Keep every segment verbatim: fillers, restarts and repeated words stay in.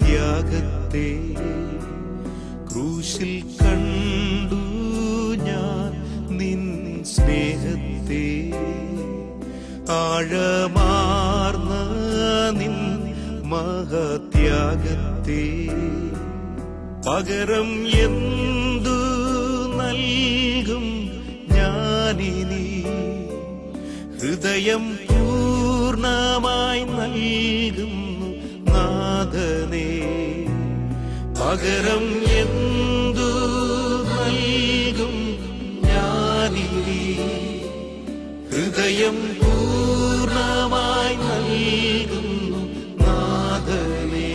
ത്യാഗത്തെ ക്രൂശിൽ കണ്ടു ഞാൻ നിൻ സ്നേഹത്തെ. ആഴമാർന്ന നിൻ മഹത്യാഗത്തെ പകരം എന്തു നൽകും ഞാനിനി? ഹൃദയം പൂർണ്ണമായി നൽകുന്നു നാഥനേ. പകരം എന്തു നൽകും ഞാനിനി? ഹൃദയം പൂർണ്ണമായി നൽകുന്നു നാഥനേ.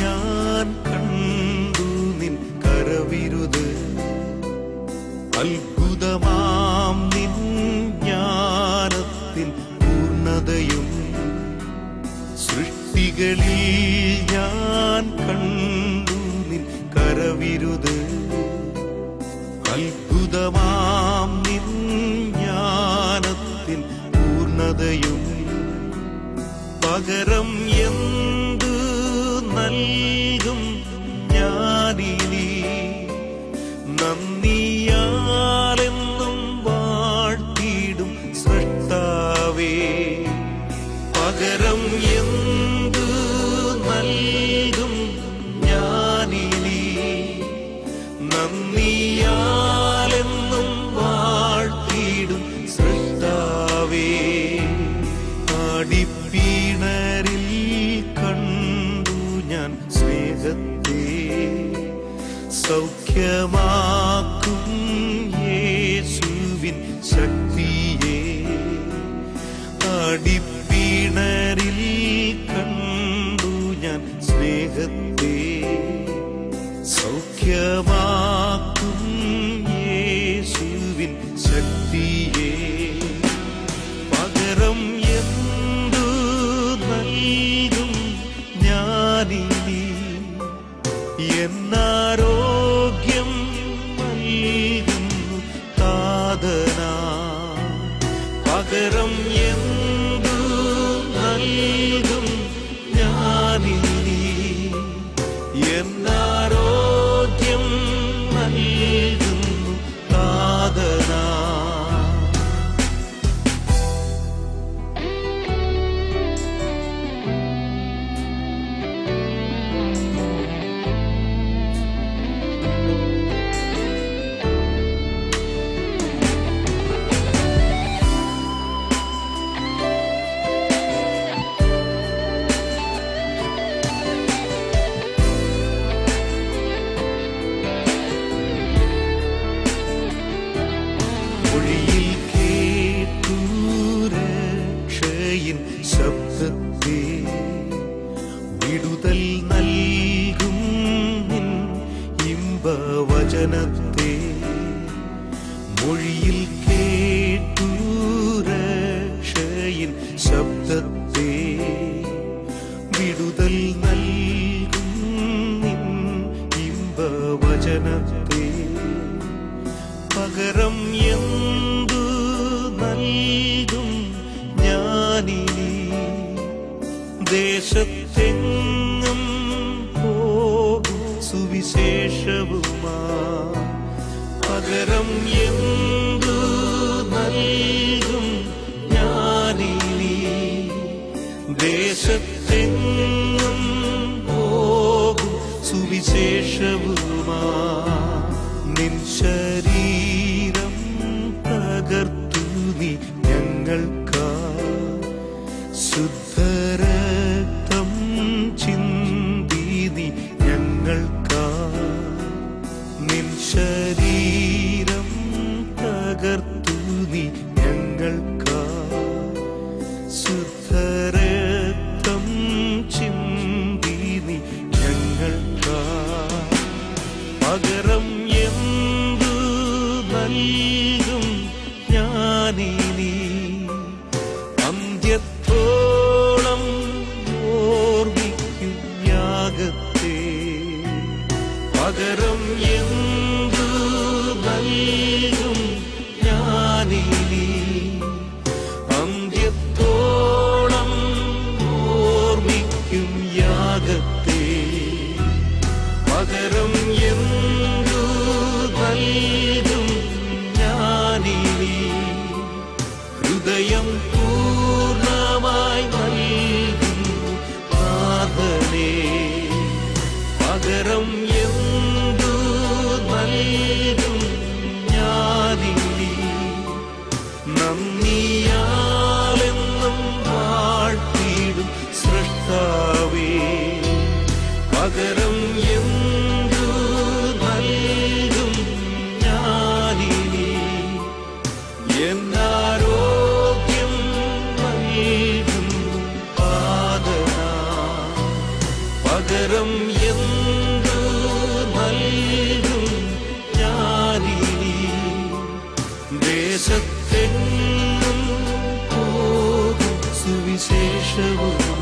ഞാൻ കണ്ടു നിൻ കരവിരുത്, അത്ഭുതമാം നിൻ ജ്ഞാനത്തിൻ പൂർണ്ണതയും. സൃഷ്ടികളിൽ ഞാൻ കണ്ടു നിൻ കരവിരുത്, അത്ഭുതമാം നിൻ ജ്ഞാനത്തിൻ പൂർണ്ണതയും. പകരം എന്തു നൽകും ഞാനിനി? നന്ദിയാലെന്നും വാഴ്ത്തിടും സൃഷ്ടാവേ. പകരം എന്തു നൽകും ഞാനിനി? നന്ദിയാലെന്നും വാഴ്ത്തിടും സൃഷ്ടാവേ. അടിപ്പീണരിൽ കണ്ടു ഞാൻ സ്നേഹത്തെ, സൗഖ്യമാക്കും യേശുവിൻ ശക്തിയെ. അടിപ്പീണരിൽ കണ്ടു ഞാൻ സ്നേഹത്തെ, സൗഖ്യമാക്കും യേശുവിൻ ശക്തിയെ. പകരം എന്തു നൽകും ഞാനിനി? എന്നാരോഗ്യം നൽകുന്നു താതന. പകരം എന്തു നൽകും ഞാനിനി? എന്നാരോഗ്യം നൽകുന്നു താതന. ശബ്ദത്തെ വിടുതൽ നൽകും നിൻ ഇമ്പവചനത്തെ. മൊഴിയിൽ കേട്ടു രക്ഷയിൻ ശബ്ദത്തെ വിടുതൽ നൽകും നിൻ ഇമ്പവചനത്തെ. പകരം എന്തു നൽകും ഞാനിനി? ദേശത്തെങ്ങും പോകും സുവിശേഷവുമാ. പകരം എന്തു നൽകും ഞാനിനി? ദേശത്തെങ്ങും പോകും സുവിശേഷവുമാ. നിൻ ശരീരം തകർത്തു നീ ഞങ്ങൾക്കാ, ശുദ്ധരക്തം ചിന്തി നീ ഞങ്ങൾക്കാ. നിൻ ശരീരം തകർത്തു നീ ഞങ്ങൾക്കാ, ശുദ്ധരക്തം പകരം എന്തു നൽകും ഞാനിനി അന്ത്യത്തോളം ഓർമ്മിക്കും യാഗത്തെ പകരം എന്തു നൽകും ഞാനിനി ഹൃദയം പൂർണ്ണമായി നൽകും നാഥനേ പകരം എന്തു നൽകും ഞാനിനി നന്ദിയാലെന്നും വാഴ്ത്തിടും സൃഷ്ടാവേ പകരം എന്തു നൽകും ഞാനിനി എന്നാരോഗ്യം നൽകും പാദന പകരം ദേശത്തെങ്ങും പോകും സുവിശേഷവും